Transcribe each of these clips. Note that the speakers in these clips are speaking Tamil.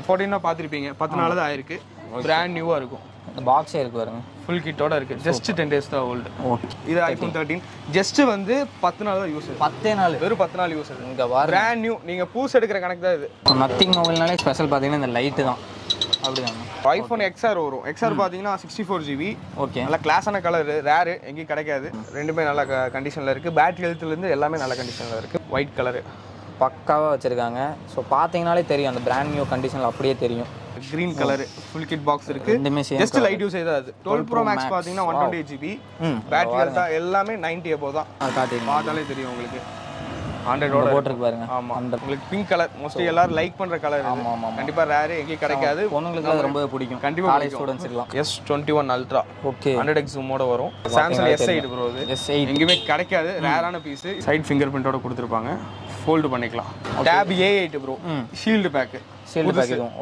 14 பாத்திருப்பீங்க 14 தான் ஆயிருக்கு பிராண்ட் நியூவா இருக்கும் அந்த பாக்ஸே இருக்கு பாருங்க ফুল கிட்டோட இருக்கு ஜஸ்ட் 10 டேஸ் தான் ஓல்ட் ஓகே இது iPhone 13 ஜஸ்ட் வந்து 14 தான் யூஸ் 14 வெறும் 14 யூஸ் இங்க பிராண்ட் நியூ நீங்க பூஸ் எடுக்கிற கணக்கு தான் இது நதிங் மொபைல்னாலே ஸ்பெஷல் பாத்தீங்கன்னா இந்த லைட் தான் அப்படிதான் iPhone XR வரும் XR பாத்தீங்கன்னா 64GB ஓகே நல்ல கிளாஸான கலர் ரேர் எங்க கிடைக்காது ரெண்டுமே நல்ல கண்டிஷன்ல இருக்கு பேட்டரி ஹெல்த்ல இருந்து எல்லாமே நல்ல கண்டிஷன்ல இருக்கு white கலர் பக்காவா வச்சிருக்காங்க சோ பாத்தீங்கனாலே தெரியும் அந்த பிராண்ட் நியூ கண்டிஷன்ல அப்படியே தெரியும் green colour full kit box இருக்கு ஜஸ்ட் லைட் யூஸ் ஏதா அது 12 Pro Max பாத்தீங்கன்னா 128GB பேட்டரி ஹெல்த் எல்லாமே 90 அபோவ் தான் பார்த்தாலே தெரியும் உங்களுக்கு 100 ஓட போட்டுருக்கு பாருங்க ஆமா உங்களுக்கு pink கலர் மோஸ்ட்லி எல்லாரும் லைக் பண்ற கலர் ஆமா கண்டிப்பா ரேர் எங்க கிடைக்காது உங்களுக்கு அது ரொம்ப பிடிக்கும் கண்டிப்பா காலேஜ் ஸ்டூடண்ட்ஸ் எல்லாம் S21 Ultra ஓகே 100x ஜூமோட வரும் Samsung S8 Pro இது S8 எங்கவே கிடைக்காது ரேரான பீஸ் சைடு fingerprint ஓட கொடுத்திருப்பாங்க fold பண்ணிக்கலாம் Tab A8 bro shield pack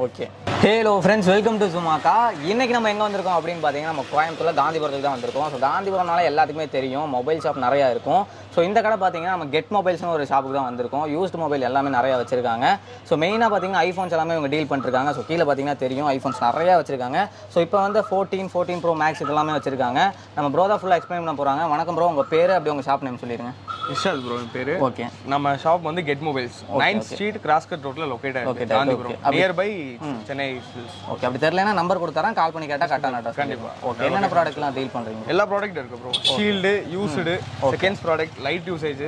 okay hello friends welcome to Zumaka இன்னைக்கு நம்ம எங்க வந்திருக்கோம் அப்படினு பாத்தீங்கன்னா நம்ம கோயம்புத்தூர்ல காந்திபுரத்துக்கு தான் வந்திருக்கோம் சோ காந்திபுரம்னால எல்லாத்துக்குமே தெரியும் மொபைல் ஷாப் நிறைய இருக்கும் சோ இந்த கடை பாத்தீங்கன்னா நம்ம Get Mobiles னு ஒரு ஷாப்புக்கு தான் வந்திருக்கோம் யூஸ்ட் மொபைல் எல்லாமே நிறைய வச்சிருக்காங்க சோ மெயினா பாத்தீங்கன்னா iPhones எல்லாமே இவங்க டீல் பண்ணிருக்காங்க சோ கீழ பாத்தீங்கன்னா தெரியும் iPhones நிறைய வச்சிருக்காங்க சோ இப்போ வந்து 14 Pro Max இதெல்லாம் வச்சிருக்காங்க நம்ம ப்ரோதா ஃபுல்லா எக்ஸ்பிளைன் பண்ண போறாங்க வணக்கம் ப்ரோ உங்க பேரு அப்படியே உங்க ஷாப் நேம் சொல்லிருங்க விஷால் ப்ரோ என் பேரு ஓகே நம்ம ஷாப் வந்து Get Mobiles 9th Street Crosscut Roadல லொகேட்டட் இருக்கு Gandhipuram near by Chennai okay அப்படி தெரியலனா நம்பர் கொடுத்தறேன் கால் பண்ணி கேட்டா கரெக்ட்டா அட்ரஸ் கண்டிப்பா ஓகே என்னென்ன ப்ராடக்ட்லாம் டீல் பண்றீங்க எல்லா ப்ராடக்ட் இருக்கு bro shield used seconds product light usage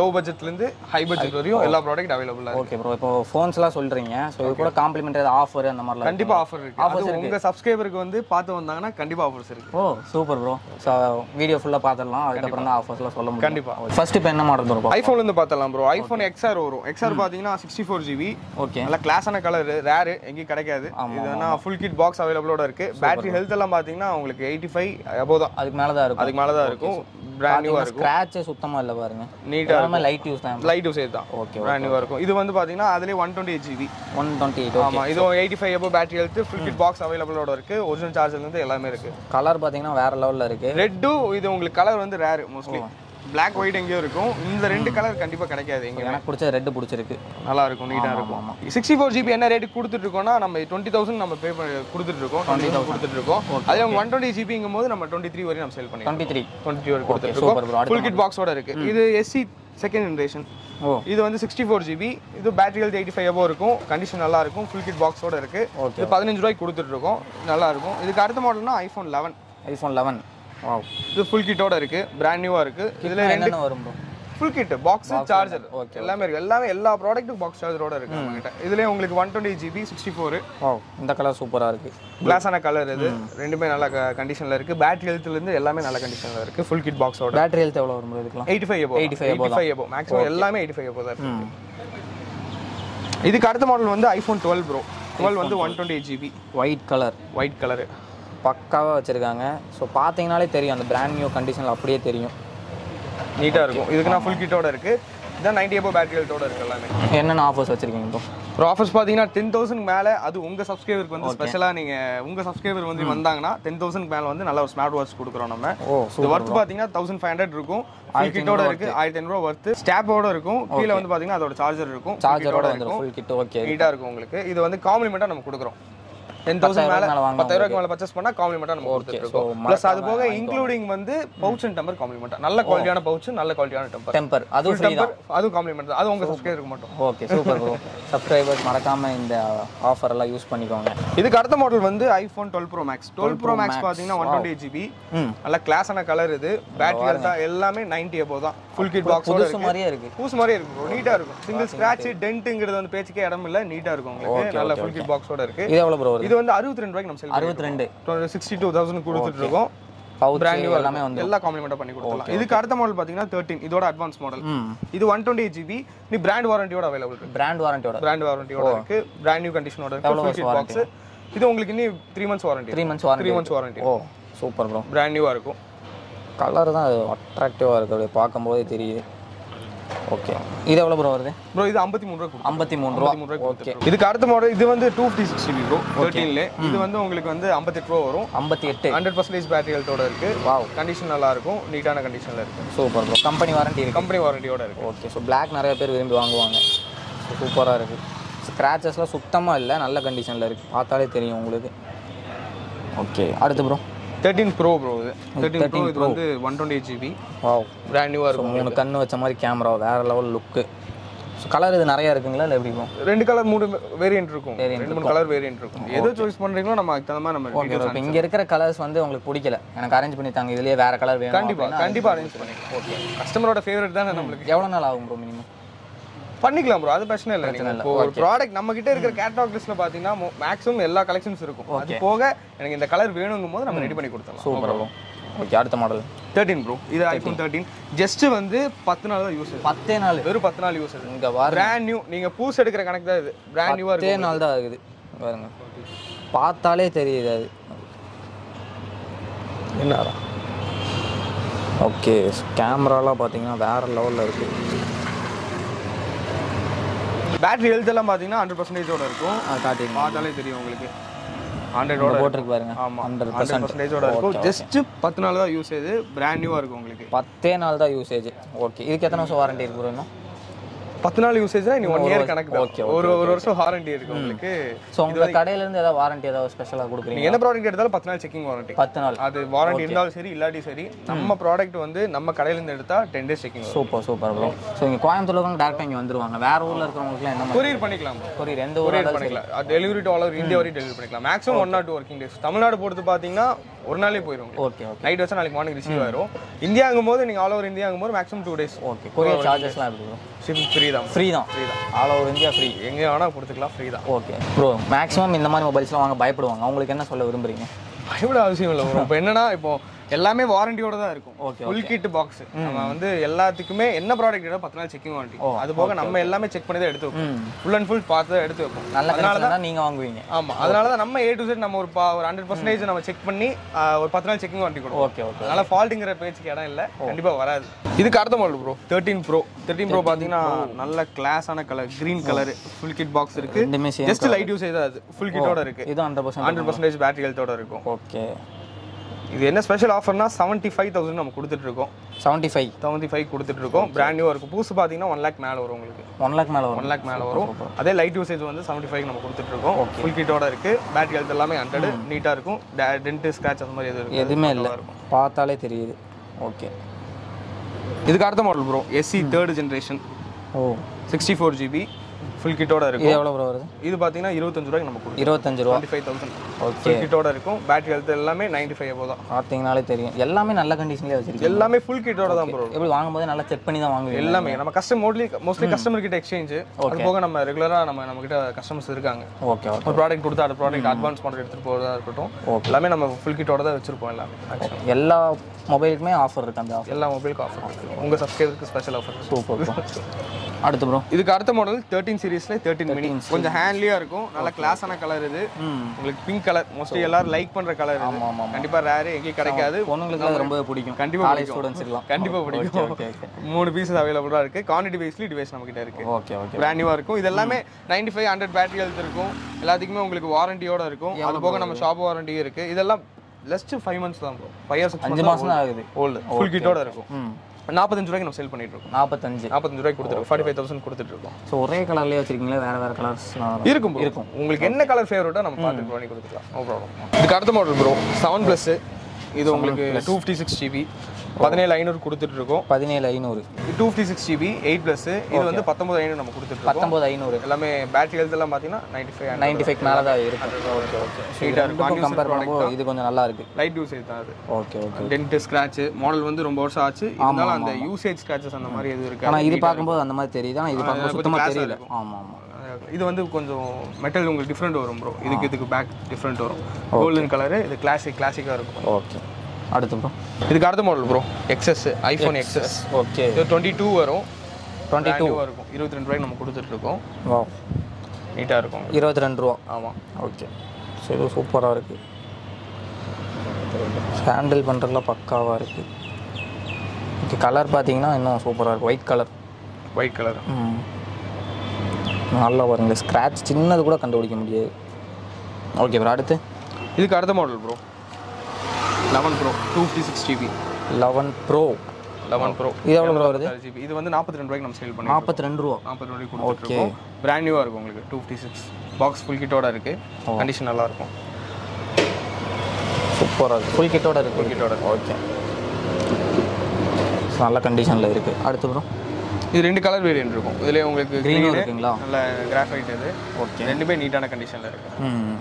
low பட்ஜெட்ல இருந்து ஹை பட்ஜெட் வரையும் எல்லா ப்ராடக்ட் அவேலபிளா இருக்கு ஓகே bro இப்போ ஃபோன்ஸ்லாம் சொல்றீங்க சோ இது கூட காம்ப்ளிமெண்டரி ஆஃபர் அந்த மாதிரி கண்டிப்பா ஆஃபர் இருக்கு அது உங்க சப்ஸ்கிரைபருக்கு வந்து பார்த்து வந்தாங்கன்னா கண்டிப்பா ஆஃபர்ஸ் இருக்கு oh super bro so video ஃபுல்லா பாத்துறலாம் அதுக்கு அப்புறம் தான் ஆஃபர்ஸ்லாம் சொல்ல முடியும் கண்டிப்பா ஃபர்ஸ்ட் இப்போ என்ன மாடல் வரும் iPhone ல இருந்து பார்த்தலாம் bro iPhone XR வரும் XR பாத்தீங்கன்னா 64GB ஓகே நல்ல கிளாஸான கலர் ரேர் எங்க கிடைக்காது இதுனா ফুল கிட் பாக்ஸ் அவேலபிளோட இருக்கு பேட்டரி ஹெல்த் எல்லாம் பாத்தீங்கன்னா உங்களுக்கு 85 அபோவ் தான் அதுக்கு மேல தான் இருக்கும் பிராண்ட் நியூவா இருக்கும் ஸ்கிராட்ச் சுத்தமா இல்ல பாருங்க நீட்டா நம்ம லைட் யூஸ் தான் ஓகே பிராண்ட் நியூவா இருக்கும் இது வந்து பாத்தீங்கன்னா அதுலயே 128GB 128 ஆமா இது 85 above battery health full kit box அவேலபிளோட இருக்கு ஒரிஜினல் சார்ஜர்ல இருந்து எல்லாமே இருக்கு கலர் பாத்தீங்கன்னா வேற லெவல்ல இருக்கு ரெட் இது உங்களுக்கு கலர் வந்து ரேர் மோஸ்ட்லி பிளாக் ஒயிட் எங்கேயும் இருக்கும் இந்த ரெண்டு கலர் கண்டிப்பா கிடைக்காது எங்க எனக்கு பிடிச்ச ரெட் பிடிச்சிருக்கு நல்லா இருக்கும் நீட்டா இருக்கும் ஆமா 64GB என்ன ரேட் கொடுத்துட்டு இருக்கோம்னா நம்ம 20000 நம்ம பே கொடுத்துட்டு இருக்கோம் 20000 கொடுத்துட்டு இருக்கோம் அதே 128GBங்கும் போது நம்ம 23 வரை நம்ம சேல் பண்ணிடுறோம் 23 வரை கொடுத்துட்டு இருக்கோம் ফুল கிட் பாக்ஸோட இருக்கு இது SE செகண்ட் ஜெனரேஷன் இது வந்து 64GB இது பேட்டரி ஹெல்த் 85 அபோவ் இருக்கும் கண்டிஷன் நல்லா இருக்கும் ফুল கிட் பாக்ஸோட இருக்கு இது 15 ரூபாய்க்கு கொடுத்துட்டு இருக்கோம் நல்லா இருக்கும் இதுக்கு அடுத்த மாடல்னா iPhone 11 வாவ் இது ফুল கிட்டோட இருக்கு பிராண்ட் நியூவா இருக்கு இதுல என்ன வரும் bro full kit box charger okay எல்லாமே இருக்கு எல்லா ப்ராடக்ட்டும் பாக்ஸ் சார்ஜரோட இருக்கு நம்மகிட்ட இதுலயே உங்களுக்கு 128GB 64 வாவ் இந்த கலர் சூப்பரா இருக்கு கிளாஸான கலர் இது ரெண்டுமே நல்ல கண்டிஷன்ல இருக்கு பேட்டரி ஹெல்த்ல இருந்து எல்லாமே நல்ல கண்டிஷன்ல இருக்கு ফুল கிட் பாக்ஸோட பேட்டரி ஹெல்த் எவ்வளவு வரும் bro இதுக்குலாம் 85 அபோவ் மேக்ஸிமம் எல்லாமே 85 அபோவ் தான் இருக்கு இதுக்கு அடுத்த மாடல் வந்து iPhone 12 Pro 12 வந்து 128GB white color பக்காவா வச்சிருக்காங்க சோ பாத்தீங்கனாலே தெரியும் அந்த பிராண்ட் நியூ கண்டிஷன்ல அப்படியே தெரியும் நீட்டா இருக்கும் இதுக்குனா ফুল கிட்டோட இருக்கு இதான் 90 அபோவ் பேட்டரி ஹெல்த்தோட இருக்கு எல்லாமே என்னென்ன ஆஃபர்ஸ் வச்சிருக்கீங்க bro bro ஆஃபர்ஸ் பாத்தீங்கன்னா 10000 மேல அது உங்க சப்ஸ்கிரைபருக்கு வந்து ஸ்பெஷலா நீங்க உங்க சப்ஸ்கிரைபர் வந்து வந்தாங்கன்னா 10000 மேல வந்து நல்ல ஒரு ஸ்மார்ட் வாட்ச் கொடுக்குறோம் நம்ம இது worth பாத்தீங்கன்னா 1500 இருக்கும் ফুল கிட்டோட இருக்கு 1500 ரூபாய் worth ஸ்டாப்போட இருக்கும் கீழ வந்து பாத்தீங்கன்னா அதோட சார்ஜர் இருக்கும் சார்ஜரோட இருக்கும் ফুল கிட் ஓகே நீட்டா இருக்கும் உங்களுக்கு இது வந்து காம்ப்ளிமெண்டா நம்ம கொடுக்குறோம் 10000 மேல 10000க்கு மேல பர்சேஸ் பண்ணா காம்ப்ளிமெண்டா நம்ம கொடுத்துட்டு இருக்கோம் பிளஸ் அது போக இன்க்ளூடிங் வந்து பவுச் அண்ட் டெம்பர் காம்ப்ளிமெண்டா நல்ல குவாலிட்டியான பவுச் நல்ல குவாலிட்டியான டெம்பர் அது ஃப்ரீ தான் அது காம்ப்ளிமெண்ட் தான் அது உங்க சப்ஸ்கிரைபருக்கு மட்டும் ஓகே சூப்பர் bro சப்ஸ்கிரைபர்ஸ் மறக்காம இந்த ஆஃபர் எல்லாம் யூஸ் பண்ணிக்கோங்க இதுக்கு அடுத்த மாடல் வந்து iPhone 12 Pro Max 12 Pro Max பாத்தீங்கன்னா 128GB நல்ல கிளாஸான கலர் இது பேட்டரி ஹெல்த் எல்லாமே 90 அபோவ் தான் ফুল கிட் பாக்ஸ் பூஸ் மாதிரியே இருக்கு bro நீட்டா இருக்கும் சிங்கிள் ஸ்கிராட்ச் டென்ட்ங்கிறது வந்து பேச்சுக்கே இடம் இல்ல நீட்டா இருக்கும் உங்களுக்கு நல்ல ফুল கிட் பாக்ஸோட இருக்கு இது எவ்வளவு bro இது வந்து 62 ரூபாய்க்கு நம்ம சேல் 62000 கொடுத்துட்டு இருக்கோம் பிராண்ட் எல்லாமே வந்து எல்லா காம்ப்ளிமெண்டா பண்ணி கொடுத்தலாம் இதுக்கு அடுத்த மாடல் பாத்தீங்கன்னா 13 இதோட அட்வான்ஸ் மாடல் இது 128GB நீ பிராண்ட் வாரண்டியோட அவேலபிள் இருக்கு பிராண்ட் நியூ கண்டிஷனோட இருக்கு பாக்ஸ் இது உங்களுக்கு இன்னி 3 months warranty oh super bro brand நியூவா இருக்கும் கலர் தான் அட்ராக்டிவா இருக்கு அப்படியே பாக்கும்போதே தெரியுது ஓகே இது எவ்வளவு bro வருது bro இது 53 ரூபாய் ஓகே இதுக்கு அடுத்த மாடல் இது வந்து 256GB bro 13 ல இது வந்து உங்களுக்கு வந்து 58 ரூபாய் வரும் 58 100% பேட்டரி ஹெல்த்தோட இருக்கு வாவ் கண்டிஷன் நல்லா இருக்கும் நீட்டான கண்டிஷன்ல இருக்கு சூப்பர் bro கம்பெனி வாரண்டி இருக்கு ஓகே சோ Black நிறைய பேர் விரும்பி வாங்குவாங்க சூப்பரா இருக்கு ஸ்க்ராச்சஸ்லாம் சுத்தமாக இல்லை, நல்ல கண்டிஷனில் இருக்குது, பார்த்தாலே தெரியும் உங்களுக்கு. ஓகே அடுத்து ப்ரோ 13 Pro ப்ரோ, இது 13 Pro இது வந்து 128GB. வாவ், பிராண்ட் நியூவா இருக்கு. உங்களுக்கு கண்ணு வச்ச மாதிரி கேமரா, வேற லெவல் லுக். சோ கலர் இது நிறைய இருக்குங்களா இல்ல எப்படி ப்ரோ? ரெண்டு கலர் மூணு வேரியன்ட் இருக்கும், ரெண்டு மூணு கலர் வேரியன்ட் இருக்கும். எதை சாய்ஸ் பண்றீங்களோ நம்ம அதுக்கு தகுந்த மாதிரி நம்ம வீடியோஸ். இங்க இருக்கிற கலர்ஸ் வந்து உங்களுக்கு பிடிக்கல, எனக்கு அரேஞ்ச் பண்ணி தாங்க, இதுலயே வேற கலர் வேணும். கண்டிப்பா கண்டிப்பா அரேஞ்ச் பண்ணி. ஓகே, கஸ்டமரோட ஃபேவரட் தான் நமக்கு. எவ்வளவு நாள் ஆகும் ப்ரோ மினிமம்? பண்ணிக்கலாம் ப்ரோ, அது பிரச்சனை இல்லை. இப்போ ஒரு ப்ராடக்ட் நம்ம கிட்ட இருக்கிற கேட்டலாக் லிஸ்ட்டில் பார்த்தீங்கன்னா மேக்ஸிமம் எல்லா கலெக்ஷன்ஸ் இருக்கும். அது போக எனக்கு இந்த கலர் வேணுங்கும் போது நம்ம ரெடி பண்ணி கொடுத்துடலாம். Super bro. ஓகே அடுத்த மாடல் 13 ப்ரோ, இது ஐஃபோன் 13. ஜஸ்ட் வந்து 10 நாள் தான் யூஸ், வெறும் 10 நாள் யூஸ். இங்கே பிராண்ட் நியூ, நீங்கள் பூஸ் எடுக்கிற கணக்கு தான் இது, பிராண்ட் நியூவாக இருக்குது. 10 நாள் தான் ஆகுது, பாருங்க பார்த்தாலே தெரியுது அது என்ன. ஓகே கேமராலாம் பார்த்தீங்கன்னா வேறு லெவலில் இருக்குது. பேட்டரி ஹெல்த் எல்லாம் பார்த்தீங்கன்னா 100%ஓட இருக்கும், காட்டிங்க பார்த்தாலே தெரியும் உங்களுக்கு. 100ஓட போட்டுருக்கு பாருங்க. ஆமா 100%ஓட இருக்கும். ஜஸ்ட் 10 நாள் தான் யூசேஜ், பிராண்ட் நியூவா இருக்கு உங்களுக்கு. 10 நாள் தான் யூசேஜ். ஓகே இதுக்கு எத்தனை வருஷம் வாரண்டி இருக்கு ப்ரோ? இன்னும் 10 நாள் யூசேஜ்னா நீ 1 இயர் கணக்கு. ஓகே ஒரு வருஷம் வாரண்டி இருக்கு உங்களுக்கு. சோ உங்க கடையில இருந்து ஏதாவது வாரண்டி ஏதாவது ஸ்பெஷலா கொடுக்குறீங்க? நீங்க என்ன ப்ராடக்ட் எடுத்தாலும் 10 நாள் செக்கிங் வாரண்டி, 10 நாள். அது வாரண்டி இருந்தாலும் சரி இல்லாட்டி சரி, நம்ம ப்ராடக்ட் வந்து நம்ம கடையில இருந்து எடுத்தா 10 days checking. Super super bro. So நீங்க கோயம்புத்தூர்ல இருந்து டைரக்டா இங்க வந்துருவாங்க, வேற ஊர்ல இருக்கறவங்களுக்கு என்ன கொரியர் பண்ணிக்கலாம்? கொரியர் எந்த ஊர்ல பண்ணிக்கலாம்? Delivery to all over India வரை டெலிவரி பண்ணிக்கலாம். Maximum 1 or 2 working days. Tamil Nadu போறது பாத்தீங்கன்னா ஒரு நாளே போயிரும். ஓகே ஓகே, நைட் வச்சா நாளைக்கு மார்னிங் ரிசீவ் ஆயிரும். இந்தியாங்கும்போது நீங்க ஆல் ஓவர் இந்தியாங்கும்போது மேக்ஸிமம் 2 டேஸ். ஓகே கொரியர் சார்ஜஸ்லாம் எப்படி ப்ரோ? ஷிப்பிங் ஃப்ரீ தான். ஃப்ரீ தான், ஃப்ரீ தான். ஆல் ஓவர் இந்தியா ஃப்ரீ, எங்கே வேணால் கொடுத்துக்கலாம், ஃப்ரீ தான். ஓகே ப்ரோ, மேக்ஸிமம் இந்த மாதிரி மொபைல்ஸ்லாம் வாங்க பயப்படுவாங்க, அவங்களுக்கு என்ன சொல்ல விரும்புகிறீங்க? பயப்பட அவசியம் இல்லை ப்ரோ. இப்போ என்னன்னா இப்போ எல்லாமே வாரண்டியோட தான் இருக்கும். ஓகே ஃபுல் கிட் பாக்ஸ் நம்ம வந்து எல்லாத்துக்குமே என்ன ப்ராடக்ட் ஏதாவது 10 நாள் செக்கிங் வாரண்டி. அது போக நம்ம எல்லாமே செக் பண்ணி தான் எடுத்து வைப்போம், ஃபுல் அண்ட் ஃபுல் பார்த்து தான் எடுத்து வைப்போம். அதனால தான் நீங்கள் வாங்குவீங்க. ஆமாம், அதனால தான் நம்ம ஏ டு செட் நம்ம ஒரு 100% நம்ம செக் பண்ணி ஒரு 10 நாள் செக்கிங் வாரண்டி கொடுக்கும். ஓகே ஓகே, அதனால ஃபால்ட்டுங்கிற பேச்சுக்கு இடம் இல்லை, கண்டிப்பாக வராது. இதுக்கு அடுத்த மாடல் ப்ரோ 13 ப்ரோ பார்த்தீங்கன்னா நல்ல கிளாஸான colour, green colour, full kit box இருக்குது. ஜஸ்ட் லைட் யூசேஜ் தான், அது ஃபுல் கிட்டோட இருக்குது. இது 100% பேட்டரி ஹெல்த்தோட இருக்கும். ஓகே இது என்ன ஸ்பெஷல் ஆஃபர்னா 75,000 நம்ம கொடுத்துட்டு இருக்கோம். 75 கொடுத்துட்டு இருக்கோம். பிராண்ட் நியூவா இருக்கும். பூஸ் பாத்தீங்கன்னா 1 lakh மேல வரும் உங்களுக்கு. 1 lakh மேல வரும். 1 lakh மேல வரும். அதே லைட் யூசேஜ் வந்து 75 நம்ம கொடுத்துட்டு இருக்கோம். ஃபுல் கிட்டோட இருக்கு. பேட்டரி ஹெல்த் எல்லாமே 100 நீட்டா இருக்கும். டென்ட் ஸ்கிராச் அந்த மாதிரி எதுவும் எதுவுமே இல்லை, பார்த்தாலே தெரியுது. ஓகே இதுக்கு அடுத்த model bro SE 3rd generation. Oh 64GB full கிட்டோட இருக்கும். இது எவ்வளவு ப்ரோ வருது? இது பாத்தீங்கன்னா 25 ரூபாய்க்கு நம்ம கொடுக்கும். 25 ரூபாய் 25000. ஓகே ஃபுல் கிட்டோட இருக்கும். பேட்டரி ஹெல்த் எல்லாமே 95 அபோவ் தான். பாத்தீங்கனாலே தெரியும் எல்லாமே நல்ல கண்டிஷன்லயே வச்சிருக்கீங்க. எல்லாமே ஃபுல் கிட்டோட தான் ப்ரோ. எப்படி வாங்கும்போது நல்லா செக் பண்ணி தான் வாங்குவீங்க? எல்லாமே நம்ம மோஸ்ட்லி கஸ்டமர் கிட்ட எக்ஸ்சேஞ்ச், அது போக நம்ம ரெகுலரா நம்ம கிட்ட கஸ்டமர்ஸ் இருக்காங்க. ஓகே ஓகே, ஒரு ப்ராடக்ட் கொடுத்தா அந்த ப்ராடக்ட் அட்வான்ஸ் பண்ணி எடுத்துட்டு போறதா இருக்கட்டும், எல்லாமே நம்ம ஃபுல் கிட்டோட தான் வச்சிருப்போம். எல்லாமே எல்லா மொபைலுக்குமே ஆஃபர் இருக்கு. அந்த ஆஃபர் எல்லா மொபைலுக்கும் ஆஃபர் இருக்கு. உங்க சப்ஸ்கிரைபருக்கு ஸ்பெஷல் ஆஃபர். சூப்பர். அடுத்து ப்ரோ இதுக்கு அடுத்த மாடல் 13 சீரிஸ்ல 13 மினி. கொஞ்சம் ஹேண்ட்லியா இருக்கும். நல்ல கிளாஸான கலர் இது உங்களுக்கு. பிங்க் கலர் மோஸ்ட்லி எல்லாரும் லைக் பண்ற கலர். ஆமா ஆமா, கண்டிப்பா ரேர், எங்க கிடைக்காது. பொண்ணுங்களுக்கு அது ரொம்ப பிடிக்கும். கண்டிப்பா காலேஜ் ஸ்டூடண்ட்ஸ்க்குலாம் கண்டிப்பா பிடிக்கும். ஓகே ஓகே, 3 பீசஸ் அவேலபிளா இருக்கு. குவாண்டிட்டி வைஸ்லி டிவைஸ் நம்மகிட்ட இருக்கு. ஓகே ஓகே, பிராண்ட் நியூவா இருக்கும். இது எல்லாமே 95 100 பேட்டரி ஹெல்த் இருக்கும். எல்லாத்துக்குமே உங்களுக்கு வாரண்டியோட இருக்கும். அது போக நம்ம ஷாப் வாரண்டி இருக்கு. இதெல்லாம் லெஸ்ட் 5 months தான் ப்ரோ. 5 மாசம் தான் ஆகுது. ஓல்ட் ஃபுல் கிட்டோட இருக்கும். 45 ரூபாய்க்கு நம்ம சேல் பண்ணிட்டு இருக்கோம். 45 ரூபாய்க்கு கொடுத்துருக்கோம். 45,000 கொடுத்துட்டு இருக்கோம். ஸோ ஒரே கலர்லேயே வச்சிருக்கீங்களா வேற வேற கலர்ஸ் இருக்கும்? இருக்கும். உங்களுக்கு என்ன கலர் ஃபேவரட்டோ நம்ம பார்த்து பண்ணி கொடுத்துக்கலாம். No problem. இதுக்கு அடுத்த மாடல் ப்ரோ 7 Plus. இது உங்களுக்கு 256GB 17500 கொடுத்துட்டு இருக்கோம். 17500 256GB 8 Plus. இது வந்து 19500 நம்ம கொடுத்துட்டு இருக்கோம். 19500. எல்லாமே பேட்டரி ஹெல்த் எல்லாம் பாத்தீங்கன்னா 95 மேல தான் இருக்கு. ஓகே ஓகே, சீட்டா இருக்கு. கம்பேர் பண்ணும்போது இது கொஞ்சம் நல்லா இருக்கு. லைட் யூசேஜ் தான் அது. Okay okay, dent scratch model வந்து ரொம்ப வருஷம் ஆச்சு. இதனால அந்த யூசேஜ் ஸ்கிராச்சஸ் அந்த மாதிரி எது இருக்கு. ஆனா இது பாக்கும்போது அந்த மாதிரி தெரியுது. ஆனா இது பாக்கும்போது சுத்தமா தெரியல. ஆமா ஆமா, இது வந்து கொஞ்சம் மெட்டல் உங்களுக்கு டிஃப்ரெண்ட் வரும் ப்ரோ. இதுக்கு பேக் டிஃப்ரெண்ட் வரும். Golden colour. இது கிளாசிக்கா இருக்கும். ஓகே அடுத்து ப்ரோ இதுக்கு அடுத்த model bro XS iPhone XS. Okay இது 22 வரும். 22 இருக்கும். 22 ரூபாய்க்கு நம்ம கொடுத்துட்டு இருக்கோம். வாவ் நீட்டா இருக்கும். 22 ரூபா. ஆமாம். ஓகே ஸோ இது சூப்பராக இருக்குது. ஹேண்டில் பண்ணுறதுலாம் பக்காவாக இருக்குது. ஓகே கலர் பார்த்தீங்கன்னா இன்னும் சூப்பராக இருக்குது. ஒயிட் கலர் நல்லா பாருங்களேன். ஸ்க்ராட்ச் சின்னது கூட கண்டுபிடிக்க முடியாது. ஓகே ப்ரோ அடுத்து இதுக்கு அடுத்த model bro 11 Pro 256GB 11 Pro 11 Pro. இது எவ்வளவு ரூபா வருது? இது வந்து 42 ரூபாய்க்கு நம்ம சேல் பண்ணிருக்கோம். 42 ரூபாய்க்கு கொடுத்துட்டோம். பிராண்ட் நியூவா இருக்கு உங்களுக்கு 256. பாக்ஸ் ஃபுல் கிட்டோட இருக்கு. கண்டிஷன் நல்லா இருக்கும். சூப்பரா இருக்கு. ஃபுல் கிட்டோட இருக்கு. ஓகே. நல்ல கண்டிஷன்ல இருக்கு. அடுத்து ப்ரோ இது ரெண்டு கலர் வேரியன்ட் இருக்கும். இதுல உங்களுக்கு கிரீன் இருக்குங்களா? நல்ல கிராஃபைட் இது. ஓகே. ரெண்டுமே நீட்டான கண்டிஷன்ல இருக்கு. ம்.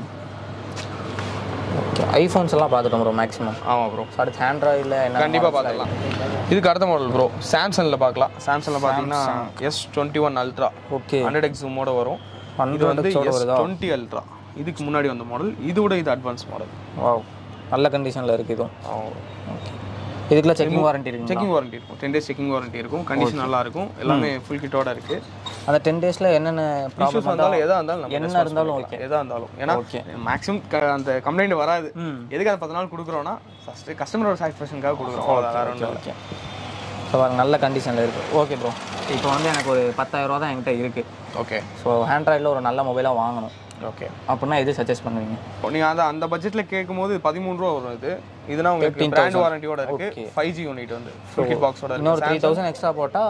iPhones எல்லாம் பாத்துட்டோம் bro maximum. ஆமா bro. அடுத்து Androidல என்ன கண்டிப்பா பார்க்கலாம். இதுக்கு அடுத்த மாடல் bro Samsungல பார்க்கலாம். Samsungல பாத்தீங்கன்னா S21 Ultra. Okay. 100x zoom ஓட வரும். இது வந்து S20 Ultra. இதுக்கு முன்னாடி வந்த மாடல். இதோட இது அட்வான்ஸ் மாடல். வாவ். நல்ல கண்டிஷன்ல இருக்கு இது. ஓகே. இதுக்குள்ள செக்கிங் வாரண்டி இருக்கு. செக்கிங் வாரண்டி இருக்கும். 10 டேஸ் செக்கிங் வாரண்டி இருக்கும். கண்டிஷன் நல்லா இருக்கும். எல்லாமே ஃபுல் கிட்டோட இருக்கு. அந்த 10 டேஸ்ல என்னென்ன ப்ராப்ளம் வந்தாலும் எதா இருந்தாலும் என்ன இருந்தாலும் ஓகே. எதா இருந்தாலும் ஏனா மேக்ஸिमम அந்த கம்ப்ளைன்ட் வராது. எதுக்கு அந்த 10 நாள் குடுக்குறோம்னா ஃபர்ஸ்ட் கஸ்டமரோட சாட்டிஸ்ஃபேக்ஷன்காக குடுக்குறோம். அவ்வளவுதான். ஓகே. சோ நல்ல கண்டிஷன்ல இருக்கு. Okay bro. இப்போ வந்து எனக்கு ஒரு 10000 ரூபாய் தான் என்கிட்ட இருக்கு. ஓகே. சோ ஆண்ட்ராய்ட்ல ஒரு நல்ல மொபைலா வாங்கணும். ஓகே. அப்பனா எது சஜஸ்ட் பண்ணுவீங்க? நீங்க அந்த பட்ஜெட்ல கேக்கும்போது 13 ரூபாய் வரும் இது. இதுனா உங்களுக்கு பிராண்ட் வாரண்டியோட இருக்கு. 5G யூனிட் வந்து ஃபுல் கிட் பாக்ஸோட இருக்கு. இன்னொரு 3000 எக்ஸ்ட்ரா போட்டா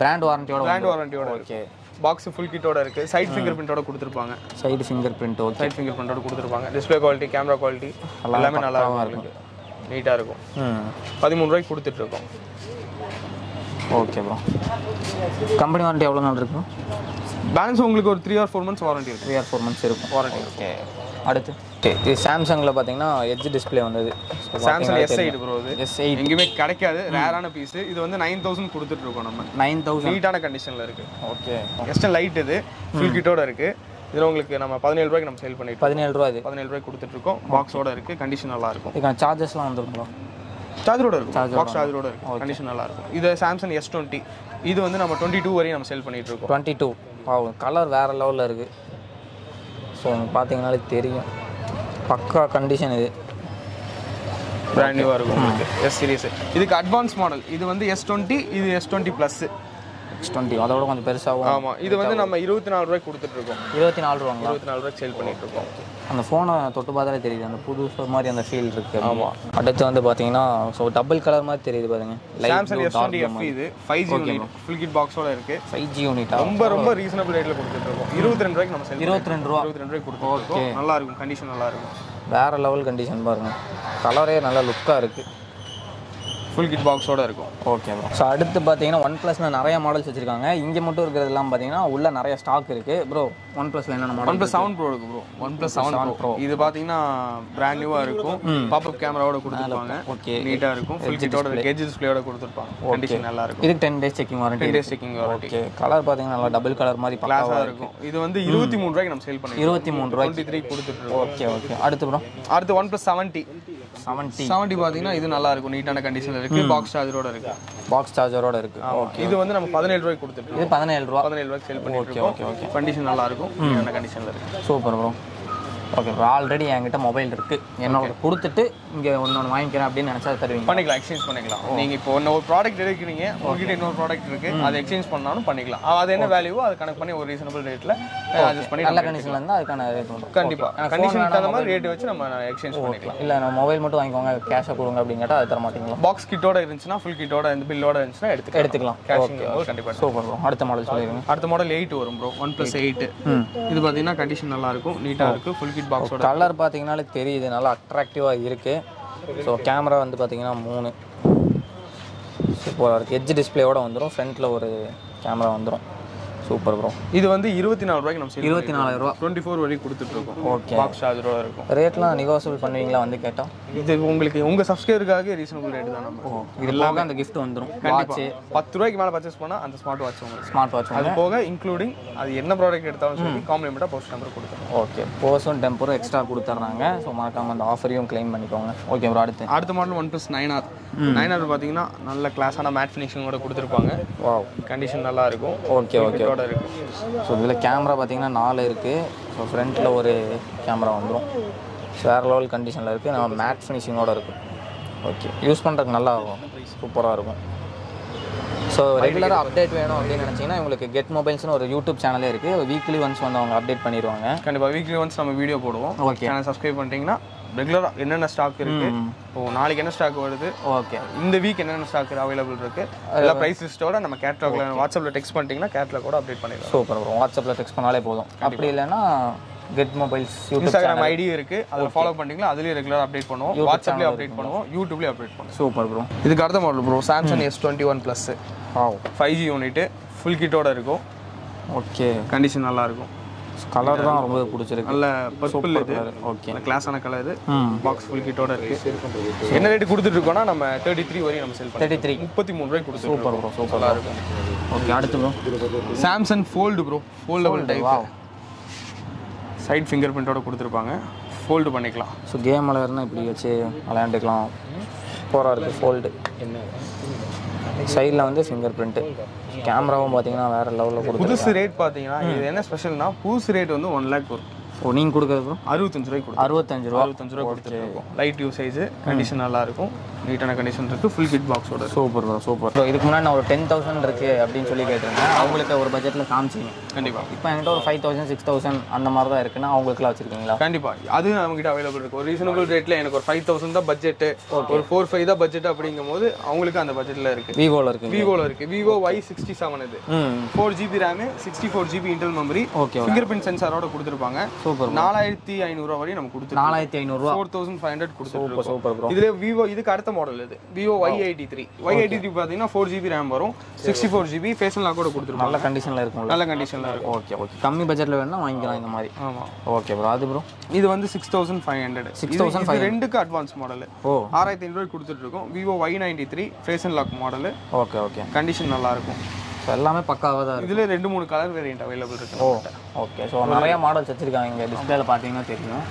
பிராண்ட் வாரண்டியோட இருக்கு. பாக்ஸ் ஃபுல் கிட்டோட இருக்கு. சைடு ஃபிங்கர் பிரிண்டோட கொடுத்திருப்பாங்க. சைடு ஃபிங்கர் பிரிண்டோட கொடுத்திருப்பாங்க. டிஸ்ப்ளே குவாலிட்டி, கேமரா குவாலிட்டி எல்லாமே நல்லா இருக்கு. நீட்டா இருக்கும். 13 ரூபாய்க்கு கொடுத்துட்டு இருக்கோம். Okay bro. கம்பெனி வாரண்டி எவ்வளவு நாள் இருக்கும்? பேலன்ஸ் உங்களுக்கு ஒரு 3 ஆர் 4 मंथ्स வாரண்டி இருக்கு. 3 ஆர் 4 मंथ्स இருக்கும் வாரண்டி. ஓகே. அடுத்து இது Samsungல பாத்தீங்கன்னா எட்ஜ் டிஸ்ப்ளே வந்தது. Samsung S8 bro இது. S8 எங்கயுமே கிடைக்காது. ரேரான பீஸ். இது வந்து 9000 கொடுத்துட்டு இருக்கோம் நம்ம. 9000 நீட்டான கண்டிஷன்ல இருக்கு. ஓகே. எஸ்ட் லைட் இது. ஃபுல் கிட்டோட இருக்கு. இதுல உங்களுக்கு நம்ம 17 ரூபாய்க்கு நம்ம சேல் பண்ணிட்டோம். 17 ரூபாய் இது. 17 ரூபாய்க்கு கொடுத்துட்டு இருக்கோம். பாக்ஸோட இருக்கு. கண்டிஷன் நல்லா இருக்கும். இதுக்கு சார்ஜஸ்லாம் வந்துருங்களா? சார்ஜரோட இருக்கு. பாக்ஸ் சார்ஜரோட இருக்கு. கண்டிஷன் நல்லா இருக்கும். இது Samsung S20. இது வந்து நம்ம 22 வரை நம்ம சேல் பண்ணிட்டு இருக்கோம். 22. பாவ கலர் வேற லெவல்ல இருக்கு. சோ பாத்தீங்கனாலே தெரியும். பக்கா கண்டிஷன் இது. பிராண்ட் நியூவா இருக்கும் உங்களுக்கு. S series. இதுக்கு அட்வான்ஸ் மாடல். இது வந்து S20, இது S20 Plus. S20 அதோட கொஞ்சம் பெருசாவும். ஆமா. இது வந்து நம்ம 24 ரூபாய்க்கு கொடுத்துட்டு இருக்கோம். 24 ரூபாய்ங்களா? 24 ரூபாய்க்கு சேல் பண்ணிட்டு இருக்கோம். அந்த ஃபோனை தொட்டு பார்த்தாலே தெரியுது அந்த புது மாதிரி அந்த ஃபீல் இருக்கு. ஆமா. அடுத்து வந்து பாத்தீங்கன்னா சோ டபுள் கலர் மாதிரி தெரியுது பாருங்க. Samsung S20 FE இது 5G யூனிட் ஃபுல் கிட் பாக்ஸோட இருக்கு. 5G யூனிட்டா ரொம்ப ரீசனபிள் ரேட்ல கொடுத்துட்டு இருக்கோம். 22 ரூபாய்க்கு நம்ம சேல். 22 ரூபாய்க்கு கொடுத்துட்டு இருக்கோம். நல்லா இருக்கும். கண்டிஷன் நல்லா இருக்கும். வேற லெவல் கண்டிஷன் பாருங்க. கலரே நல்ல லுக்கா இருக்கு. ஃபுல் கிட் பாக்ஸோட இருக்கும். Okay bro. ஸோ அடுத்து பார்த்தீங்கன்னா ஒன் ப்ளஸ்ல நிறைய மாடல்ஸ் வச்சிருக்காங்க. இங்கே மட்டும் இருக்கிறதுலாம் பார்த்தீங்கன்னா உள்ள நிறைய ஸ்டாக் இருக்கு. ப்ரோ ஒன் ப்ளஸ்ல என்னென்ன மாடல்? OnePlus 7 Pro இருக்கு ப்ரோ. OnePlus 7 Pro இது பார்த்தீங்கன்னா பிராண்ட் நியூவா இருக்கும். பாப்அப் கேமராவோட கொடுத்துருப்பாங்க. ஓகே. நீட்டா இருக்கும். ஃபுல் கிட்டோட எட்ஜ் டிஸ்ப்ளேயோட கொடுத்துருப்பாங்க. கண்டிஷன் நல்லா இருக்கும். இதுக்கு 10 days checking warranty. 10 days checking warranty. Okay. Colour பார்த்தீங்கன்னா நல்லா டபுள் கலர் மாதிரி பக்காவா இருக்கும். இது வந்து 23 ரூபாய்க்கு நம்ம சேல் பண்ணி 23 ரூபாய் 23 கொடுத்துட்டு. Okay okay. அடுத்து ப்ரோ அடுத்து OnePlus 70 பாத்தீங்கன்னா இது நல்லா இருக்கும். நீட்டான கண்டிஷன்ல இருக்கு. பாக்ஸ் சார்ஜரோட இருக்கு. ஓகே. இது வந்து நம்ம 17 ரூபாய்க்கு கொடுத்துட்டு இருக்கோம். இது 17 ரூபாய்க்கு சேல் பண்ணிட்டு இருக்கோம். Okay okay. கண்டிஷன் நல்லா இருக்கும். நல்ல கண்டிஷன்ல இருக்கு. Super bro. ஓகே. ஆல்ரெடி என்கிட்ட மொபைல் இருக்கு. என்னோட கொடுத்துட்டு இங்க ஒண்ணு வாங்கிக்கிறேன் அப்படினு நினைச்சா தருவீங்க? பண்ணிக்கலாம். எக்ஸ்சேஞ்ச் பண்ணிக்கலாம். நீங்க இப்போ ஒரு ப்ராடக்ட் எடுக்கிறீங்க, உங்ககிட்ட இன்னொரு ப்ராடக்ட் இருக்கு, அதை எக்ஸ்சேஞ்ச் பண்ணாலும் பண்ணிக்கலாம். அது என்ன வேல்யூவோ அதை கனெக்ட் பண்ணி ஒரு ரீசனபிள் ரேட்ல அட்ஜஸ்ட் பண்ணி நல்ல கண்டிஷன்ல இருந்தா அதுக்கான ரேட் உண்டு. கண்டிப்பா கண்டிஷன் தகுந்த மாதிரி ரேட் வச்சு நம்ம எக்ஸ்சேஞ்ச் பண்ணிக்கலாம். இல்ல நம்ம மொபைல் மட்டும் வாங்கிக்கோங்க கேஷ் கொடுங்க அப்படிங்கறத அது தர மாட்டீங்களா? பாக்ஸ் கிட்டோட இருந்துச்சுனா ஃபுல் கிட்டோட இந்த பில்லோட இருந்துச்சுனா எடுத்துக்கலாம். கேஷ் கண்டிப்பா. Super bro. அடுத்த மாடல் சொல்லுங்க. அடுத்த மாடல் 8 வரும் ப்ரோ. OnePlus 8 இது பாத்தீங்கன்னா கண்டிஷன் நல்லா இருக்கும். நீட்டா இருக்கு. கலர் பாத்தீங்கனாலே தெரியுது. நல்லா அட்ராக்டிவா இருக்கு. சோ கேமரா வந்து பாத்தீங்கன்னா 3 சூப்பரா இருக்கு. எட்ஜ் டிஸ்ப்ளேயோட வந்துரும். ஃப்ரண்ட்ல ஒரு கேமரா வந்துரும். Super bro. இது வந்து 24 ரூபாய்க்கு நம்ம சேல். 24000 ரூபாய் 24 வரை கொடுத்துட்டு இருக்கோம். ஓகே. பாக்ஸ் சார்ஜரோட இருக்கும். ரேட்லாம் நெகோஷியபிள் பண்ணுவீங்களா வந்து கேட்டா? இது உங்களுக்கு உங்க சப்ஸ்கிரைபருக்காக ரீசனபிள் ரேட் தான் நம்ம. இதெல்லாம் அந்த gift வந்துரும். வாட்ச் 10 ரூபாய்க்கு மேல பர்சேஸ் பண்ணா அந்த ஸ்மார்ட் வாட்ச் உங்களுக்கு. ஸ்மார்ட் வாட்ச் அது போக இன்க்ளூடிங் அது என்ன ப்ராடக்ட் எடுத்தாலும் சரி காம்ப்ளிமெண்டா போஸ் நம்பர் கொடுத்துறோம். ஓகே. போஸும் டெம்பரும் எக்ஸ்ட்ரா கொடுத்துறாங்க. சோ மறக்காம அந்த ஆஃபரையும் க்ளைம் பண்ணிக்கோங்க. Okay bro. அடுத்த மாடல் OnePlus 9R. 9R பாத்தீங்கன்னா நல்ல கிளாஸான மேட் ஃபினிஷிங்கோட கொடுத்திருப்பாங்க. வாவ். கண்டிஷன் நல்லா இருக்கும். Okay okay. சோ இதுல கேமரா பாத்தீங்கன்னா 4 இருக்கு. சோ ஃப்ரண்ட்ல ஒரு கேமரா வந்துரும். வேற லெவல் கண்டிஷன்ல இருக்கு. நம்ம மேட் ஃபினிஷிங்கோட இருக்கு. ஓகே. யூஸ் பண்றதுக்கு நல்லா இருக்கும். சூப்பரா இருக்கும். So, regular update you Get Mobiles YouTube channel. Weekly ones update weekly ones video okay. Subscribe regular stock stock okay. In the week stock available price list catalog WhatsApp text catalog update super WhatsApp text Get Mobiles YouTube Instagram channel. ID okay. Follow pandinga regular update YouTube WhatsApp update YouTube update super bro this is the model bro Samsung S21 Plus wow 5G unit full kit oda irukum okay condition nalla irukum color da romba pudichirukku alla purple idu okay class ana color box full kit oda irukku enna rate kudutirukona nama 33 vary nam sell panna 33 rupay kudutirukku super bro super la irukum okay adutha bro Samsung Fold bro foldable type wow side fingerprint oda kuduthirupanga fold panikalam so game ala irna ipdi veche alaandikalam pora irukku fold side la vende fingerprint camera um pathina vera level la kuduthirukku pudus rate pathina idu enna special na pudus rate vende 1 lakh bro so neenga kudukra bro 65 rupees kuduthirukom light use size condition alla irukum neat ana condition irukku full kit box oda super bro super so idukku munna na oru 10000 irukku appdi solli ketranga avangalukku oru budget la kaamchina kandipa ipo enga oru 5000 6000 andha mari da irukna avangalukku la vechirukingala kandipa adu namukitta available irukku oru reasonable rate la enakku oru 5000 da budget oru 4-5 da budget appingumbodhu avangalukku andha budget la irukku vivo la irukku vivo Y67 idu 4GB RAM 64GB internal memory fingerprint sensor oda kuduthirupanga super 4500 வரை நமக்கு கொடுத்து 4500 கொடுத்து சூப்பர் bro இதுல vivo இதுக்கு அடுத்த மாடல் இது vivo Y83 பாத்தீங்கன்னா 4GB RAM வரும் 64GB face unlock கூட கொடுத்துருப்பாங்க நல்ல கண்டிஷன்ல இருக்கும் ஓகே ஓகே கம்மி பட்ஜெட்ல வேணா வாங்கிக்கலாம் இந்த மாதிரி ஆமா ஓகே bro அது bro இது வந்து 6500 இது ரெண்டுக்கு அட்வான்ஸ் மாடல் 6500 ரூபாய் கொடுத்துட்டு இருக்கோம் vivo Y93 face unlock model okay okay condition நல்லா இருக்கும் So, எல்லாமே பக்காவா தான் இருக்கு. இதுல 2-3 கலர் வேரியன்ட் அவேilable இருக்கு. ஓகே. சோ நிறைய மாடல்ஸ் வெச்சிருக்காங்க இங்க டிஸ்ப்ளேல பாத்தீங்கன்னா தெரியும்.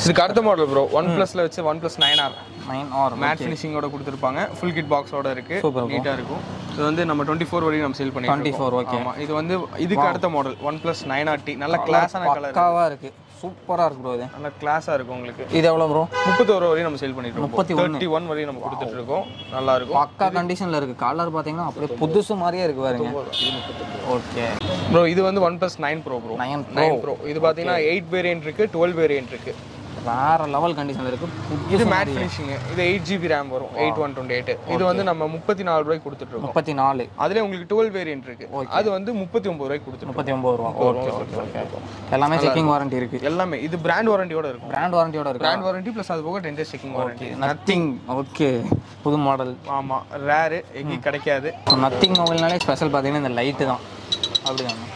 இதுக்கு அடுத்த மாடல் bro OnePlus ல வெச்சு OnePlus 9R மேட் ஃபினிஷிங் ஓட கொடுத்திருப்பாங்க. ফুল கிட் பாக்ஸ் ஓட இருக்கு. நீட்டா இருக்கும். இது வந்து நம்ம 24 வரைக்கும் நம்ம சேல் பண்ணிட்டு இருக்கோம். 24 ஓகே. ஆமா இது வந்து இதுக்கு அடுத்த மாடல் OnePlus 9RT நல்ல கிளாஸான கலர். பக்காவா இருக்கு. சூப்பரா இருக்கு bro இது. நல்ல கிளாஸா இருக்கு உங்களுக்கு. இது எவ்வளவு bro? 31 வரைக்கும் நம்ம சேல் பண்ணிட்டு இருக்கோம். 31 வரைக்கும் நம்ம கொடுத்துட்டு இருக்கோம். நல்லா இருக்கும். பக்கா கண்டிஷன்ல இருக்கு. கலர் பாத்தீங்கன்னா அப்படியே புதுசு மாதிரியே இருக்கு பாருங்க. ஓகே. bro இது வந்து OnePlus 9 Pro bro. 9 Pro. இது பாத்தீங்கன்னா 8 வேரியன்ட் இருக்கு, 12 வேரியன்ட் இருக்கு. வேற லெவல் கண்டிஷன்ல இருக்கு. இது மேட் ஃபினிஷிங். இது 8GB RAM வரும். 8128. இது வந்து நம்ம 34 ரூபாய்க்கு கொடுத்துட்டு இருக்கோம். 34. அதுல உங்களுக்கு 12 வேரியன்ட் இருக்கு. அது வந்து 39 ரூபாய்க்கு கொடுத்துட்டு 39 ரூபாய். ஓகே. எல்லாமே செக்கிங் வாரண்டி இருக்கு. எல்லாமே இது பிராண்ட் வாரண்டியோட இருக்கு. பிராண்ட் வாரண்டி ப்ளஸ் அது போக 10 days checking warranty. Nothing. Okay. புது மாடல். ஆமா. ரேர் எங்க கிடைக்காது. நதிங் மொபைல்னாலே ஸ்பெஷல் பாத்தீங்கன்னா இந்த லைட் தான். அப்படிதானே.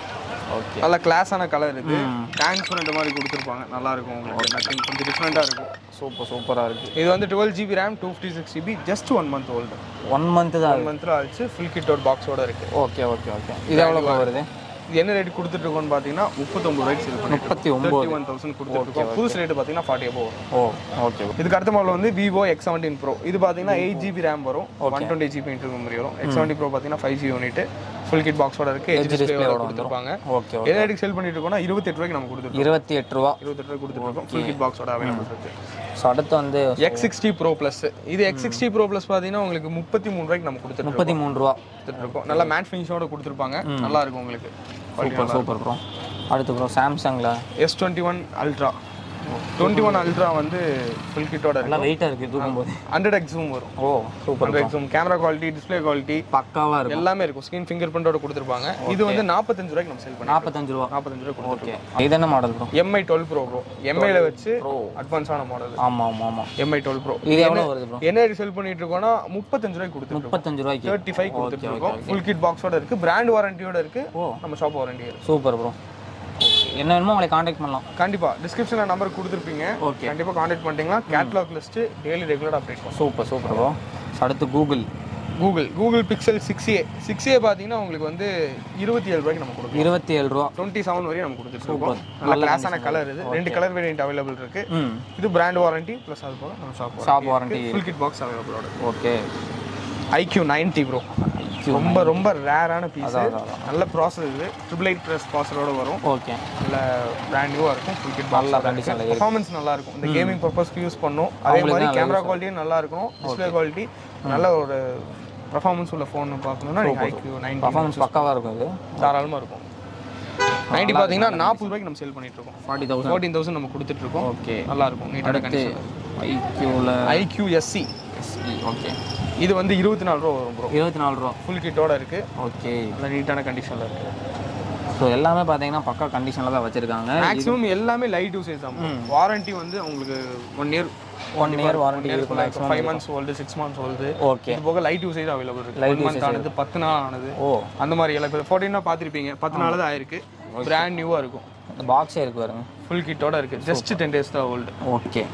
ஓகே நல்ல கிளாஸான கலர் இது ட்ரான்ஸ்பரண்ட் மாதிரி கொடுத்திருப்பாங்க நல்லா இருக்கும் உங்களுக்கு நதிங் கொஞ்சம் டிஃபரண்டா இருக்கும் சூப்பரா இருக்கு இது வந்து 12GB RAM 256GB just 1 month old 1 month தான் 1 month ஆச்சு full kit out box ஓட இருக்கு ஓகே இது எவ்வளவு வருது இது என்ன ரேட் கொடுத்துட்டு இருக்கோம்னு பாத்தீங்கன்னா 39 சேல் பண்ணிட்டு 31000 கொடுத்துட்டு இருக்கோம் புதுசு ரேட் பாத்தீங்கன்னா 40 above ஓகே இதுக்கு அடுத்த மாடல் வந்து Vivo X17 Pro இது பாத்தீங்கன்னா 8GB RAM வரும் 128GB internal memory வரும் X17 Pro பாத்தீங்கன்னா 5G unit full kit box order இருக்கு edge display order கொடுத்திருப்பாங்க ஓகே எல்இடி சேல் பண்ணிட்டு இருக்கோம்னா 28 ரூபாய்க்கு நம்ம கொடுத்துட்டோம் ₹28 கொடுத்துட்டோம் full kit box order available இருக்கு சோ அடுத்து வந்து X60 Pro Plus இது X60 Pro Plus பாத்தீங்கன்னா உங்களுக்கு 33 ரூபாய்க்கு நம்ம கொடுத்துட்டோம் ₹33 கொடுத்துட்டோம் நல்ல matte finish ஓட கொடுத்திருப்பாங்க நல்லா இருக்கும் உங்களுக்கு சூப்பர் bro அடுத்து bro Samsung ல S21 Ultra 21 Ultra வந்து full kit ஓட இருக்கு. நல்லா வெயிட்டா இருக்கு தூக்கும்போது 100x zoom வரும். ஓ சூப்பர் 100x zoom camera quality display quality பக்காவா இருக்கு. எல்லாமே இருக்கு. ஸ்கிரீன் fingerprint ஓட கொடுத்திருப்பாங்க. இது வந்து 45 ரூபாய்க்கு நம்ம சேல் பண்ணோம். ₹45 கொடுத்திருக்கோம். இது என்ன model bro? Mi 12 Pro bro. Mi ல வெச்சு அட்வான்ஸான மாடல். ஆமா. Mi 12 Pro. இது எவ்வளவு வருது bro? என்ன ரேட் சேல் பண்ணிட்டு இருக்கோம்னா ₹35 கொடுத்திருக்கோம். ₹35 35 கொடுத்திருக்கோம். Full kit box ஓட இருக்கு. பிராண்ட் வாரண்டியோட இருக்கு. நம்ம ஷாப் வாரண்டி இருக்கு. Super bro. என்ன வேணுமோ உங்களை कांटेक्ट பண்ணலாம் கண்டிப்பா டிஸ்கிரிப்ஷன்ல நம்பர் கொடுத்திருப்பீங்க கண்டிப்பா कांटेक्ट பண்ணிட்டீங்களா catalogue list daily regular update பண்ணுவோம் சூப்பர் bro அடுத்து கூகுள் பிக்சல் 6a பாத்தீங்கன்னா உங்களுக்கு வந்து ₹27 நம்ம கொடுக்கிறோம் ₹27 27 வரை நம்ம கொடுத்துருக்கோம் நல்ல கிளாஸான கலர் இது ரெண்டு கலர் வேரியன்ட் அவேilable இருக்கு இது பிராண்ட் வாரண்டி ப்ளஸ் அது போக நம்ம shop warranty full kit box available okay IQ90 bro ரொம்ப ரொம்ப ரேரான பீஸ் நல்ல ப்ராசஸர் இது 888 பிரஸ் ப்ராசஸரோட வரும் ஓகே நல்ல பிராண்ட் நியூவா இருக்கும் full kit நல்லா கண்டிஷன்ல இருக்கு பெர்ஃபார்மன்ஸ் நல்லா இருக்கும் இந்த கேமிங் பர்பஸ்க்கு யூஸ் பண்ணோம் அதே மாதிரி கேமரா குவாலிட்டியும் நல்லா இருக்கும் டிஸ்ப்ளே குவாலிட்டி நல்ல ஒரு performance உள்ள phone பார்க்கணும்னா நீங்க IQ 90 performance பக்காவா இருக்கும் இது தாராளமா இருக்கும் 90 பாத்தீங்கன்னா 40 ரூபாய்க்கு நம்ம சேல் பண்ணிட்டு இருக்கோம் 40000 14000 நம்ம கொடுத்துட்டு இருக்கோம் ஓகே நல்லா இருக்கும் நீட்டான கண்டிஷன் IQ ல IQ SE ஓகே இது வந்து 24 ரூபாய் வரும் bro 24 ரூபாய் full kit ஓட இருக்கு ஓகே நல்ல நீட்டான கண்டிஷன்ல இருக்கு சோ எல்லாமே பாத்தீங்கன்னா பக்கா கண்டிஷன்ல தான் வச்சிருக்காங்க maximum எல்லாமே light usage தான் வாரண்டி வந்து உங்களுக்கு 1 year 1 year warranty இருக்கும் maximum 5 months old 6 months old okay இது போக light usage available இருக்கு 1 month ஆனது 10 நாள் ஆனது ஓ அந்த மாதிரி எல்லாம் 14 நாள் பாத்திருப்பீங்க 10 நாள் தான் ஆயிருக்கு brand new ஆ இருக்கும் அந்த பாக்ஸே இருக்கு பாருங்க full kit ஓட இருக்கு just 10 days தான் old ஓகே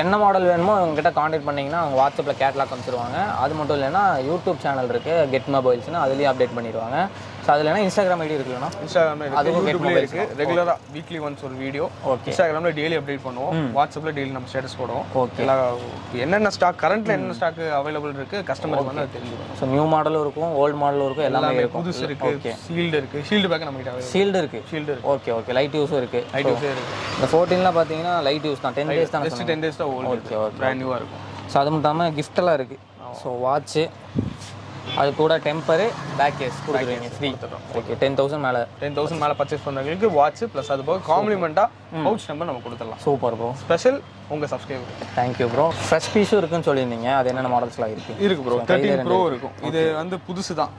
என்ன மாடல் வேணுமோ உங்ககிட்ட காண்டாக்ட் பண்ணீங்கன்னா அவங்க வாட்ஸ்அப்ல கேட்டலாக் அனுப்பிடுவாங்க அது மட்டும் இல்லனா யூடியூப் சேனல் இருக்கு கெட் மொபைல்ஸ்னா அதுலயே அப்டேட் பண்ணிடுவாங்க சோ அதுலனா Instagram ஐடி இருக்குலனா Instagram இருக்கு யூடியூப்ல இருக்கு ரெகுலரா வீக்லி ஒன்ஸ் ஒரு வீடியோ Instagramல டெய்லி அப்டேட் பண்ணுவோம் வாட்ஸ்அப்ல டெய்லி நம்ம ஸ்டேட்டஸ் போடுவோம் எல்லா என்னென்ன ஸ்டாக் கரண்ட்ல என்னென்ன ஸ்டாக் அவேலபிள் இருக்கு கஸ்டமருக்கு வந்து தெரியும் சோ நியூ மாடலும் இருக்கும் ஓல்ட் மாடலும் இருக்கும் எல்லாமே இருக்கு புதுசு இருக்கு ஷீல்ட் இருக்கு ஷீல்ட் பேக் நம்ம கிட்ட அவேலபிள் ஷீல்ட் இருக்கு ஓகே ஓகே லைட் யூஸும் இருக்கு இந்த 14ல பாத்தீங்கன்னா லைட் யூஸ் தான் 10 டேஸ் தான் ஜஸ்ட் 10 டேஸ் ஓகே பிராண்ட் நியூவா இருக்கு சோ அதுவும் தாம gift எல்லாம் இருக்கு சோ வாட்ச் அது கூட டெம்பர் பேக் கேஸ் கொடுக்குறீங்க ஃப்ரீ ஓகே 10000 மேல பர்சேஸ் பண்றவங்களுக்கு வாட்ச் பிளஸ் அது போக காம்ப்ளிமெண்டா பவுச் நம்பர் நம்ம கொடுத்துறலாம் சூப்பர் bro ஸ்பெஷல் உங்க subscriber thank you bro fresh piece இருக்குன்னு சொல்லிருந்தீங்க அது என்னென்ன மாடல்ஸ்லாம் இருக்கு bro 13 pro இருக்கும் இது வந்து புதுசு தான்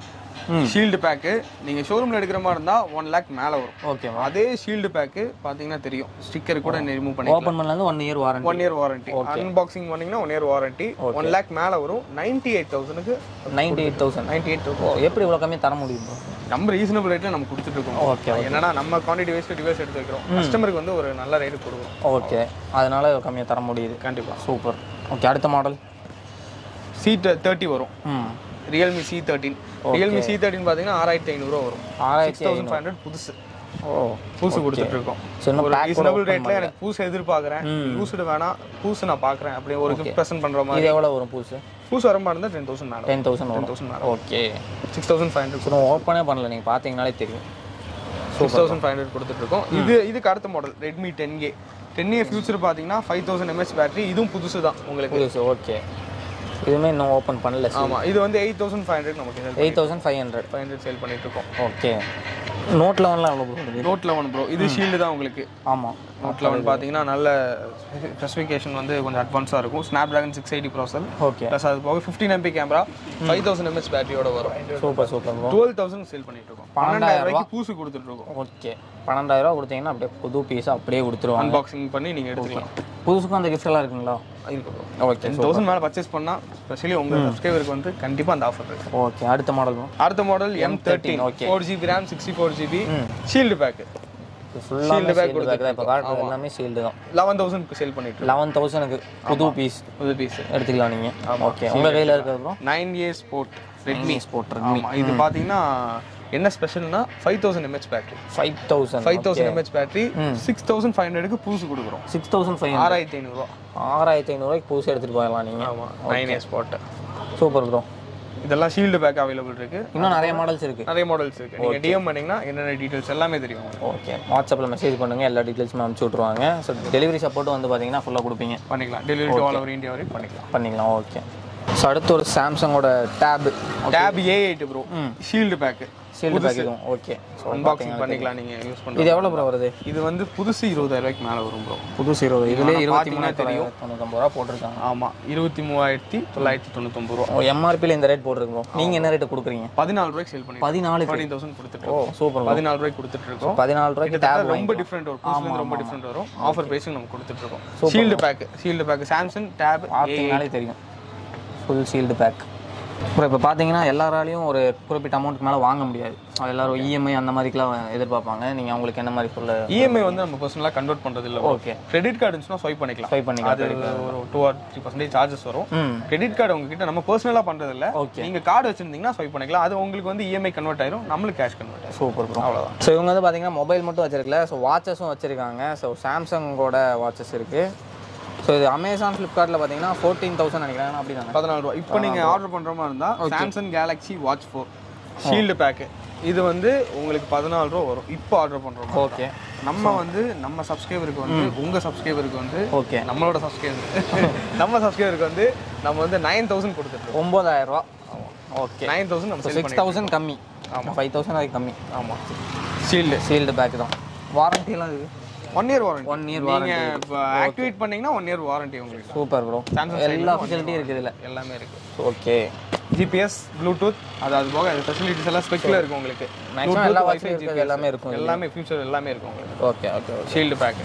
ஷீல்ட் பேக் நீங்க ஷோரூம்ல எடுக்கிற மாதிரி இருந்தா 1 லட்சம் மேல வரும் ஓகே அதே ஷீல்ட் பேக் பாத்தீங்கன்னா தெரியும் ஸ்டிக்கர் கூட ரிமூவ் பண்ணி ஓபன் பண்ணல 1 இயர் வாரண்டி அன்பாக்சிங் பண்ணீங்கன்னா 1 இயர் வாரண்டி 1 லட்சம் மேல வரும் 98000 க்கு 98000 எப்படி இவ்வளவு கம்மியா தர முடியுமா நம்ம ரீசனபிள் ரேட்ல நம்ம கொடுத்துட்டு இருக்கோம் ஓகே என்னன்னா நம்ம குவாண்டிட்டி வைஸ் டிவைஸ் எடுத்து வைக்கிறோம் கஸ்டமருக்கு வந்து ஒரு நல்ல ரேட் கொடுக்கும் ஓகே அதனால கம்மியா தர முடியுது கண்டிப்பா சூப்பர் ஓகே அடுத்த மாடல் C30 வரும் Realme C13 Realme C13 பாத்தீங்கன்னா 6500 வரும் 6500 புதுசு புதுசு கொடுத்துட்டு இருக்கோம் சின்ன பேக் ரீசனபிள் ரேட்ல எனக்கு புதுசு எதிர்பார்க்கறேன் யூஸ்ட் வேணா புதுசு நான் பார்க்கறேன் அப்படியே ஒரு gift present பண்ற மாதிரி இது எவ்வளவு வரும் புதுசு வர மாட்டேன்னா 10000 மேல 10000 மேல ஓகே 6500 சோ ஓபனே பண்ணல நீங்க பாத்தீங்கனாலே தெரியும் 6500 கொடுத்துட்டு இருக்கோம் இது அடுத்த model Redmi 10A 10A future பாத்தீங்கன்னா 5000 mAh பேட்டரி இதுவும் புதுசு தான் உங்களுக்கு புதுசு ஓகே இதுமே நான் ஓபன் பண்ணல ஆமா இது வந்து 8500 நமக்கு 8500 சேல் பண்ணிட்டு இருக்கோம் ஓகே Note 11 ல அவ்வளவு Note 11 bro இது ஷீல்ட் தான் உங்களுக்கு ஆமா Note 11 பாத்தீங்கன்னா நல்ல ஸ்பெசிஃபிகேஷன் வந்து கொஞ்சம் அட்வான்ஸா இருக்கும் Snapdragon 680 processor ஓகே பிளஸ் அது போக 15MP கேமரா 5000 mAh பேட்டரியோட வரும் சூப்பர் சூப்பர் bro 12000 சேல் பண்ணிட்டு இருக்கோம் 12000 ரூபாய்க்கு பூசு கொடுத்துட்டு இருக்கோம் ஓகே 12000 ரூபாய் கொடுத்தீங்கன்னா அப்படியே புது பீஸ் அப்படியே கொடுத்துருவாங்க அன்பாக்சிங் பண்ணி நீங்க எடுத்துக்கலாம் புதுசுக்கு அந்த gift எல்லாம் இருக்குங்களா இருக்கு ஓகே 10000 மேல பர்சேஸ் பண்ணா ஸ்பெஷலி உங்க சப்ஸ்கிரைபருக்கு வந்து கண்டிப்பா அந்த ஆஃபர் இருக்கு ஓகே அடுத்த model M13 okay 4GB RAM 64GB sealed pack sealed pack கொடுத்தா இப்ப கார்டு எல்லாமே ஷீல்ட் தான் 11000 க்கு சேல் பண்ணிட்டு 11000 க்கு புது பீஸ் எடுத்துக்கலாம் நீங்க ஓகே உங்க கையில இருக்குது bro 9A Sport Redmi இது பாத்தீங்கன்னா என்ன ஸ்பெஷல்னா 5000 mAh பேட்டரி 5000 mAh பேட்டரி 6500 க்கு பூசு குடுக்குறோம் 6500 6500 க்கு பூசு எடுத்துட்டு போயலாம் நீங்க ஆமா 9S ஸ்பாட் சூப்பர் bro இதெல்லாம் ஷீல்ட் பேக் அவேலபிள் இருக்கு இன்னும் நிறைய மாடல்ஸ் இருக்கு நீங்க DM பண்ணீங்கனா என்னென்ன டீடைல்ஸ் எல்லாமே தெரியும் ஓகே வாட்ஸ்அப்ல மெசேஜ் பண்ணுங்க எல்லா டீடைல்ஸும் அனுப்பிச்சு விட்டுருவாங்க சோ டெலிவரி சப்போர்ட் வந்து பாத்தீங்கன்னா ஃபுல்லா கொடுப்பீங்க பண்ணிக்கலாம் delivery to all over India வரை பண்ணிக்கலாம் ஓகே சோ அடுத்து ஒரு Samsung ஓட Tab A8 bro sealed pack சேல்பேக்கும் ஓகே சோ unboxing பண்ணிக்கலாம் நீங்க யூஸ் பண்ணுங்க இது எவ்வளவு bro வருது இது வந்து புதுசு 20000 ரூபாய்க்கு மேல வரும் bro புதுசு 20000 இதுல 23999 ரூபாய் போட்டுருக்காங்க ஆமா 23999 ரூபாய் MRP ல இந்த ரேட் போட்டுருக்கோம் நீங்க என்ன ரேட் கொடுக்குறீங்க 14 ரூபாய்க்கு சேல் பண்ணி 14000 கொடுத்துட்டோம் ஓ சூப்பர் 14 ரூபாய்க்கு கொடுத்துட்டு இருக்கோம் 14 ரூபாய்க்கு டாப் ரொம்ப டிஃபரண்ட் ஒரு புதுசுல ரொம்ப டிஃபரண்ட் வரும் ஆஃபர் பிரைஸ்ல நம்ம கொடுத்துட்டு இருக்கோம் sealed pack Samsung Tab A8 தெரியும் full ஷீல்ட் பேக் bro இப்ப பாத்தீங்கன்னா எல்லாராலயும் ஒரு குறிப்பிட்ட அமௌண்ட்க்கு மேல வாங்க முடியாது எல்லாரும் EMI அந்த மாதிரிலாம் எதிர்பார்ப்பாங்க நீங்க உங்களுக்கு என்ன மாதிரி சொல்ல EMI வந்து நம்ம பர்சனலா கன்வர்ட் பண்றது இல்ல ஓகே கிரெடிட் கார்டு இருந்துனா ஸ்வைப் பண்ணிக்கலாம் அது ஒரு 2 or 3% சார்ஜஸ் வரும் கிரெடிட் கார்டு உங்க கிட்ட நம்ம பர்சனலா பண்றது இல்ல நீங்க கார்டு வச்சிருந்தீங்கன்னா ஸ்வைப் பண்ணிக்கலாம் அது உங்களுக்கு வந்து EMI கன்வர்ட் ஆயிரும் நமக்கு கேஷ் கன்வர்ட் ஆகும் சூப்பர் bro அவ்வளவுதான் சோ இவங்க வந்து பாத்தீங்கன்னா மொபைல் மட்டும் வச்சிருக்கல சோ வாட்சஸும் வச்சிருக்காங்க சோ Samsung ஓட வாட்சஸ் இருக்கு சோ இது Amazon Flipkartல பாத்தீங்கன்னா 14000 நினைக்கிறேன் அப்படி தான 14 ரூபாய் இப்போ நீங்க ஆர்டர் பண்ற மாதிரி இருந்தா Samsung Galaxy Watch 4 sealed pack இது வந்து உங்களுக்கு 14 ரூபாய் வரும் இப்போ ஆர்டர் பண்றோம் ஓகே நம்ம சப்ஸ்கிரைபருக்கு வந்து உங்க சப்ஸ்கிரைபருக்கு வந்து ஓகே நம்மளோட சப்ஸ்கிரைபர் நம்ம சப்ஸ்கிரைபருக்கு வந்து நம்ம வந்து 9000 கொடுத்துட்டோம் 9000 ரூபாய் Okay. 9000 நம்ம செல் பண்ணிட்டோம். 6000 கம்மி. ஆமா 5000 அது கம்மி. ஆமா. சீல்ட் பேக் தான். வாரண்டி எல்லாம் இருக்கு. 1 year வாரண்டி. 1 year warranty. நீங்க ஆக்டிவேட் பண்ணீங்கன்னா 1 year வாரண்டி உங்களுக்கு. Super bro. Samsung எல்லா ஃபெசிலிட்டி இருக்கு இதுல. எல்லாமே இருக்கு. ஓகே. GPS, Bluetooth அதாவது போக அந்த ஃபெசிலிட்டிஸ் எல்லாம் ஸ்பெக்ல இருக்கு உங்களுக்கு. மேக்ஸிமம் எல்லா வைஃபை இருக்கு எல்லாமே இருக்கும். எல்லாமே ஃபியூச்சர் எல்லாமே இருக்கு உங்களுக்கு. Okay okay. Sealed pack.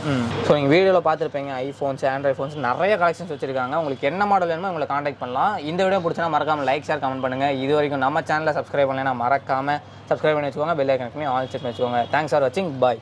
So நீங்க வீடியோல பாத்திருப்பீங்க iPhones, Android phones நிறைய கலெக்ஷன்ஸ் வச்சிருக்காங்க. உங்களுக்கு என்ன மாடல் வேணுமோ உங்களை காண்டாக்ட் பண்ணலாம். இந்த வீடியோ பிடிச்சனா மறக்காம லைக், ஷேர், கமெண்ட் பண்ணுங்க. இது வரைக்கும் நம்ம சேனலை சப்ஸ்கிரைப் பண்ணலனா மறக்காம சப்ஸ்கிரைப் பண்ணி வெச்சுக்கோங்க. பெல் ஐகான் கிளிக் பண்ணி ஆல் செட் பண்ணி வெச்சுக்கோங்க. Thanks for watching. Bye.